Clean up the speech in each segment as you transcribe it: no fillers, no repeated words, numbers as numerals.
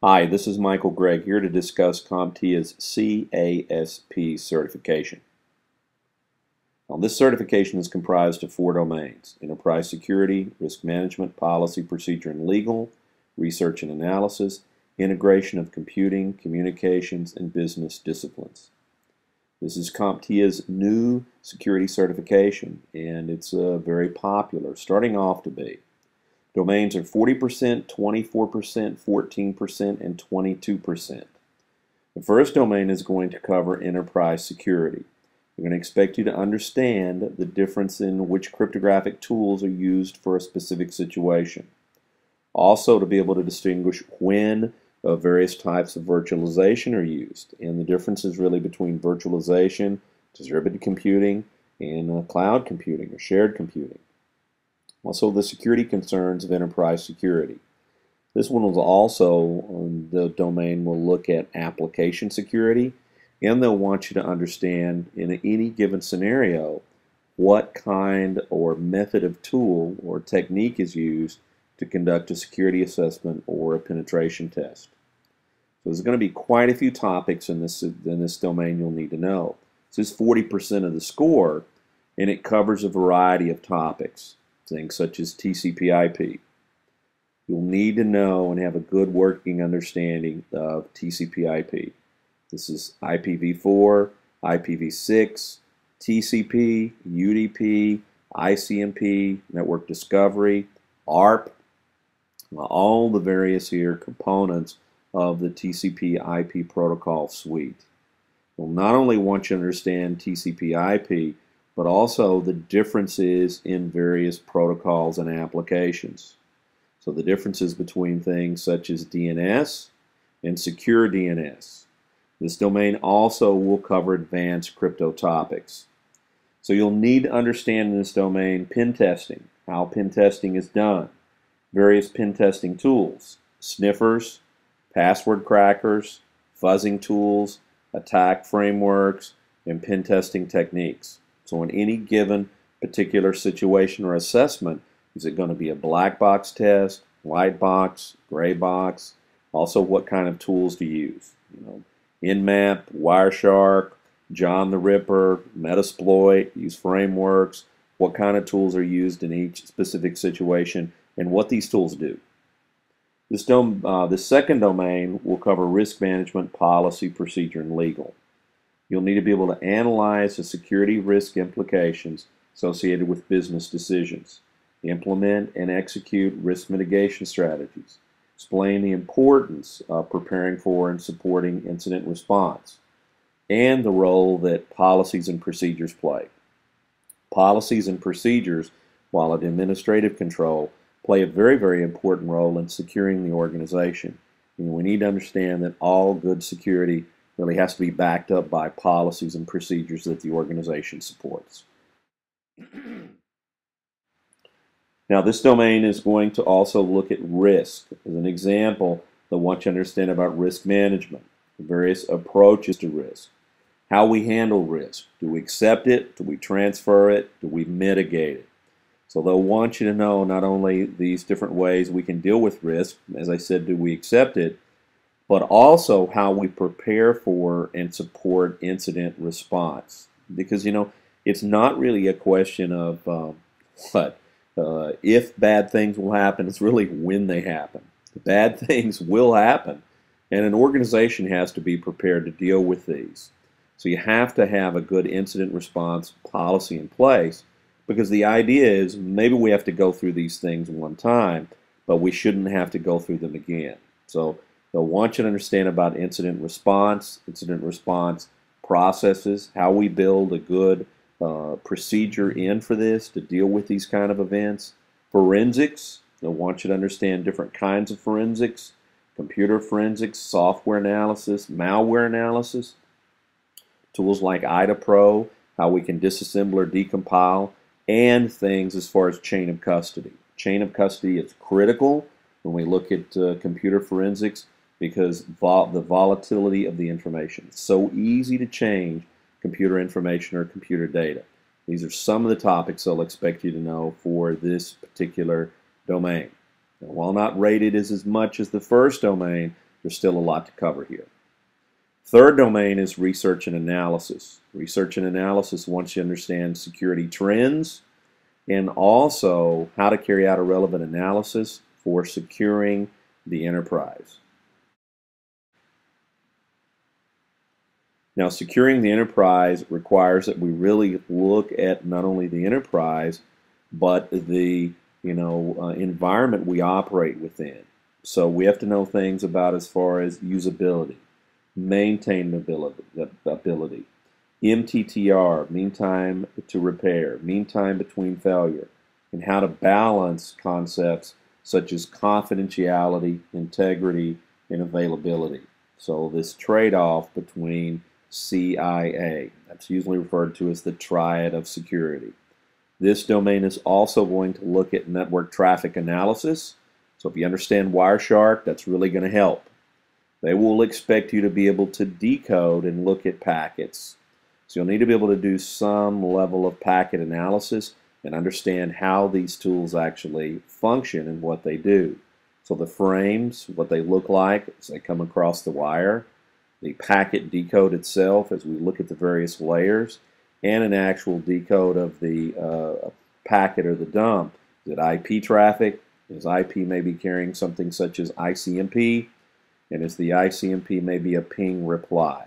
Hi, this is Michael Gregg here to discuss CompTIA's CASP certification. Now, this certification is comprised of four domains: enterprise security, risk management, policy, procedure, and legal, research and analysis, integration of computing, communications, and business disciplines. This is CompTIA's new security certification, and it's very popular, starting off to be. Domains are 40%, 24%, 14%, and 22%. The first domain is going to cover enterprise security. We're going to expect you to understand the difference in which cryptographic tools are used for a specific situation. Also, to be able to distinguish when various types of virtualization are used, and the difference is really between virtualization, distributed computing, and cloud computing or shared computing. Also, the security concerns of enterprise security. This one was also on the domain. We'll look at application security, and they'll want you to understand in any given scenario what kind or method of tool or technique is used to conduct a security assessment or a penetration test. So there's going to be quite a few topics in this domain you'll need to know. This is 40% of the score, and it covers a variety of topics. Things such as TCP/IP. You'll need to know and have a good working understanding of TCP/IP. This is IPv4, IPv6, TCP, UDP, ICMP, network discovery, ARP, all the various here components of the TCP/IP protocol suite. You'll not only want you to understand TCP/IP, but also the differences in various protocols and applications. So the differences between things such as DNS and secure DNS. This domain also will cover advanced crypto topics. So you'll need to understand in this domain pen testing, how pen testing is done, various pen testing tools, sniffers, password crackers, fuzzing tools, attack frameworks, and pen testing techniques. So in any given particular situation or assessment, is it going to be a black box test, white box, gray box? Also, what kind of tools to use? NMAP, Wireshark, John the Ripper, Metasploit, use frameworks, what kind of tools are used in each specific situation, and what these tools do. This second domain will cover risk management, policy, procedure, and legal. You'll need to be able to analyze the security risk implications associated with business decisions, implement and execute risk mitigation strategies, explain the importance of preparing for and supporting incident response, and the role that policies and procedures play. Policies and procedures, while at administrative control, play a very, very important role in securing the organization. And we need to understand that all good security really has to be backed up by policies and procedures that the organization supports. Now, this domain is going to also look at risk. As an example, they'll want you to understand about risk management, the various approaches to risk, how we handle risk. Do we accept it? Do we transfer it? Do we mitigate it? So they'll want you to know not only these different ways we can deal with risk, as I said, do we accept it, but also how we prepare for and support incident response. Because, it's not really a question of if bad things will happen, it's really when they happen. The bad things will happen, and an organization has to be prepared to deal with these. So you have to have a good incident response policy in place, because the idea is maybe we have to go through these things one time, but we shouldn't have to go through them again. So they'll want you to understand about incident response processes, how we build a good procedure in for this to deal with these kind of events. Forensics, they'll want you to understand different kinds of forensics, computer forensics, software analysis, malware analysis, tools like IDA Pro, how we can disassemble or decompile, and things as far as chain of custody. Chain of custody is critical when we look at computer forensics, because the volatility of the information. It's so easy to change computer information or computer data. These are some of the topics they'll expect you to know for this particular domain. Now, while not rated as much as the first domain, There's still a lot to cover here. Third domain is research and analysis. Research and analysis wants you to understand security trends and also how to carry out a relevant analysis for securing the enterprise. Now, securing the enterprise requires that we really look at not only the enterprise, but the environment we operate within. So we have to know things about as far as usability, maintainability, MTTR, mean time to repair, mean time between failure, and how to balance concepts such as confidentiality, integrity, and availability. So this trade-off between CIA. That's usually referred to as the triad of security. This domain is also going to look at network traffic analysis. So if you understand Wireshark, that's really going to help. They will expect you to be able to decode and look at packets. So you'll need to be able to do some level of packet analysis and understand how these tools actually function and what they do. So the frames, what they look like as they come across the wire, the packet decode itself as we look at the various layers, and an actual decode of the packet or the dump. Is it IP traffic? Is IP maybe carrying something such as ICMP? And is the ICMP maybe a ping reply?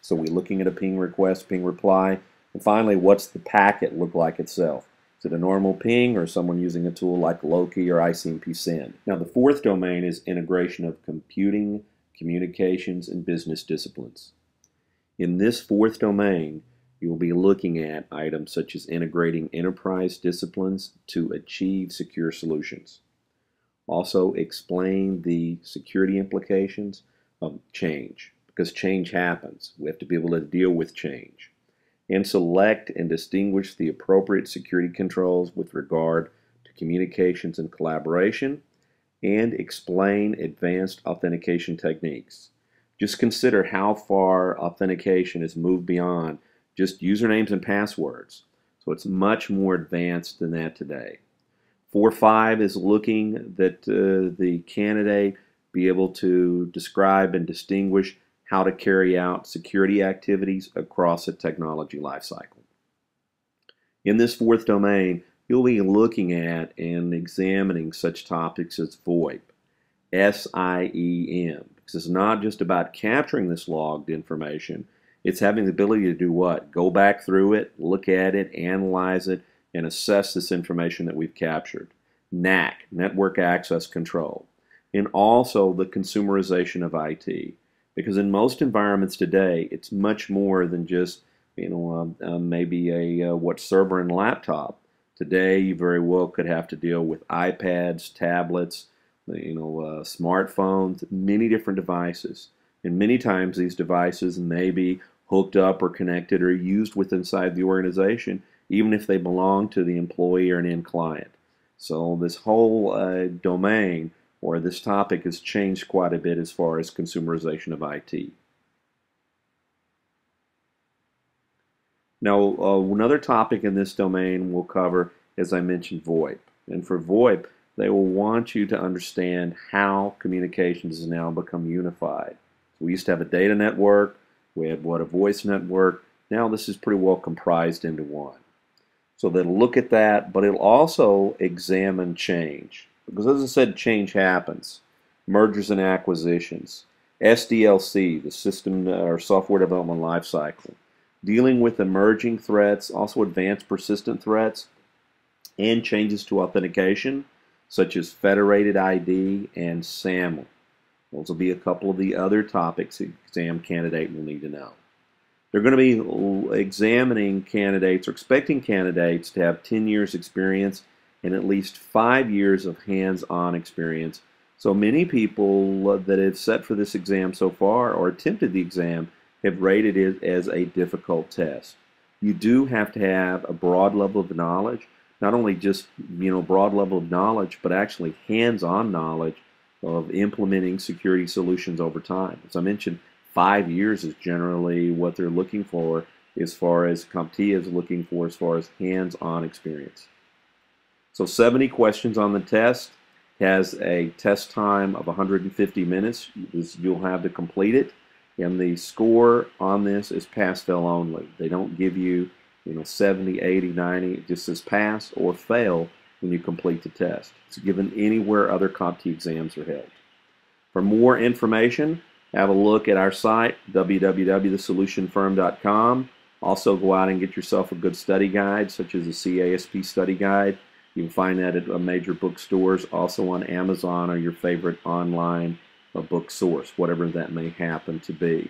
So we're looking at a ping request, ping reply. And finally, what's the packet look like itself? Is it a normal ping or someone using a tool like Loki or ICMP send? Now, the fourth domain is integration of computing, communications, and business disciplines. In this fourth domain, you'll be looking at items such as integrating enterprise disciplines to achieve secure solutions. Also, explain the security implications of change, because change happens. We have to be able to deal with change. And select and distinguish the appropriate security controls with regard to communications and collaboration, and explain advanced authentication techniques. Just consider how far authentication has moved beyond just usernames and passwords. So it's much more advanced than that today. 4.5 is looking that the candidate be able to describe and distinguish how to carry out security activities across a technology lifecycle. In this fourth domain, you'll be looking at and examining such topics as VoIP, S-I-E-M. Because it's not just about capturing this logged information, it's having the ability to do what? Go back through it, look at it, analyze it, and assess this information that we've captured. NAC, Network Access Control. And also the consumerization of IT. Because in most environments today, it's much more than just, maybe a server and laptop. Today, you very well could have to deal with iPads, tablets, smartphones, many different devices. And many times these devices may be hooked up or connected or used with inside the organization, even if they belong to the employee or an end client. So this whole domain or this topic has changed quite a bit as far as consumerization of IT. Now, another topic in this domain we'll cover, as I mentioned, VoIP. And for VoIP, they will want you to understand how communications has now become unified. So we used to have a data network, we had a voice network. Now this is pretty well comprised into one. So they'll look at that, but it'll also examine change. Because as I said, change happens. Mergers and acquisitions. SDLC, the system or software development lifecycle. Dealing with emerging threats, also advanced persistent threats, and changes to authentication, such as federated ID and SAML. Those will be a couple of the other topics the exam candidate will need to know. They're going to be examining candidates or expecting candidates to have 10 years experience and at least 5 years of hands-on experience. So many people that have set for this exam so far or attempted the exam have rated it as a difficult test. You do have to have a broad level of knowledge, not only just broad level of knowledge, but actually hands-on knowledge of implementing security solutions over time. As I mentioned, 5 years is generally what they're looking for as far as CompTIA is looking for as far as hands-on experience. So 70 questions on the test. has a test time of 150 minutes. You'll have to complete it. And the score on this is pass-fail only. They don't give you, 70, 80, 90. It just says pass or fail when you complete the test. It's given anywhere other CompTIA exams are held. For more information, have a look at our site, www.thesolutionfirm.com. Also go out and get yourself a good study guide, such as a CASP study guide. You can find that at major bookstores, also on Amazon or your favorite online book source, whatever that may happen to be.